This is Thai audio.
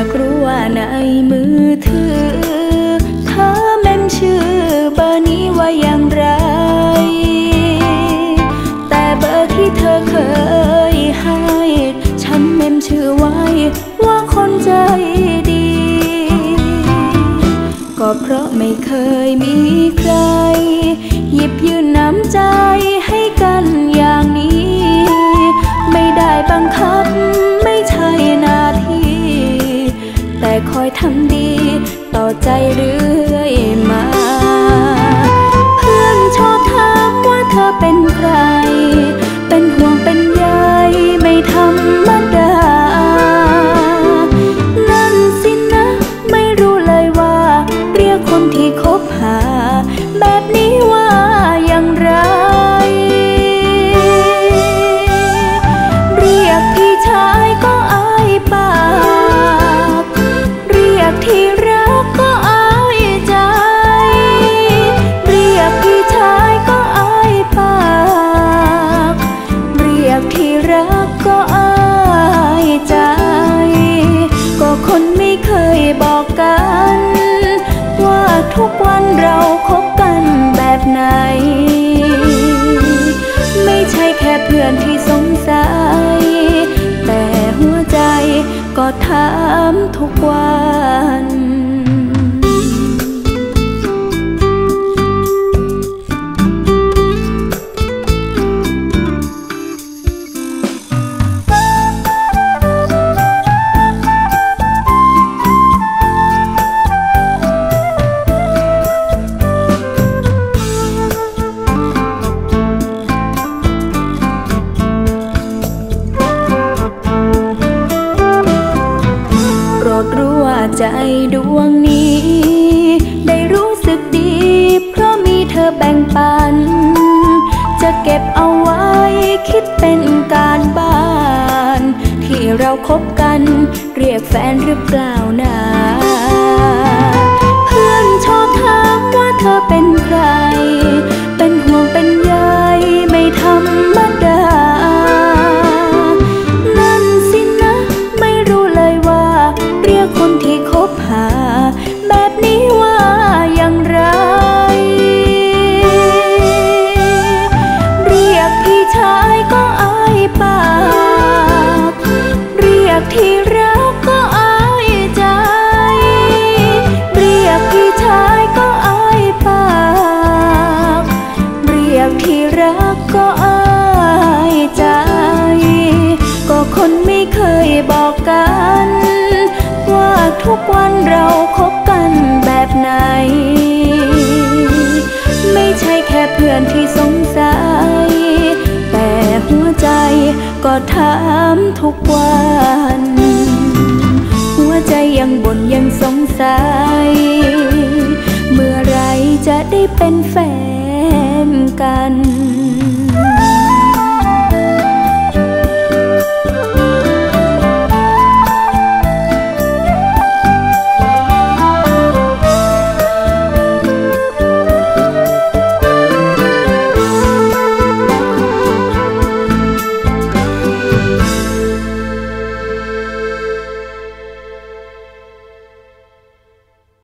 ากรู้ว่าในมือถือเธอแม่นชื่อเบอร์นี้ว่าอย่างไรแต่เบอร์ที่เธอเคยให้ฉันแม่นชื่อไว้ว่าคนใจดีก็เพราะไม่เคยมีใครหยิบยื่นน้ำใจให้กันอย่างนี้ไม่ได้บังคับไม่ใช่หน้าที่แต่คอยทำดีต่อใจเรื่อยมาเพื่อนชอบทักว่าเธอเป็นใครเป็นห่วงเป็นใยไม่ธรรมดานั่นสินะไม่รู้เลยว่าเรียกคนที่คบหาแบบนี้ว่าอย่างไรเรียกพี่ชายก็อายปากเรียกที่รักก็อายใจเรียกพี่ชายก็อายปากเรียกที่รักก็อายใจก็คนไม่เคยบอกกันว่าทุกวันเราคบกันแบบไหนไม่ใช่แค่เพื่อนที่สงสัยแต่หัวใจก็ถามทุกวันใจดวงนี้ได้รู้สึกดีเพราะมีเธอแบ่งปันจะเก็บเอาไว้คิดเป็นการบ้านที่เราคบกันเรียกแฟนหรือเปล่านะเพื่อนชอบทักว่าเธอเป็นใครเป็นห่วงเป็นใยไม่ธรรมดาคนที่คบหาแบบนี้ว่าอย่างไรเรียกพี่ชายก็อายปากเรียกที่รักก็อายใจเรียกพี่ชายก็อายปากเรียกที่รักก็อายใจก็คนไม่เคยบอกกันว่าทุกวันเราคบกันแบบไหนไม่ใช่แค่เพื่อนที่สงสัยแต่หัวใจก็ถามทุกวันหัวใจยังบ่นยังสงสัยเมื่อไรจะได้เป็นแฟน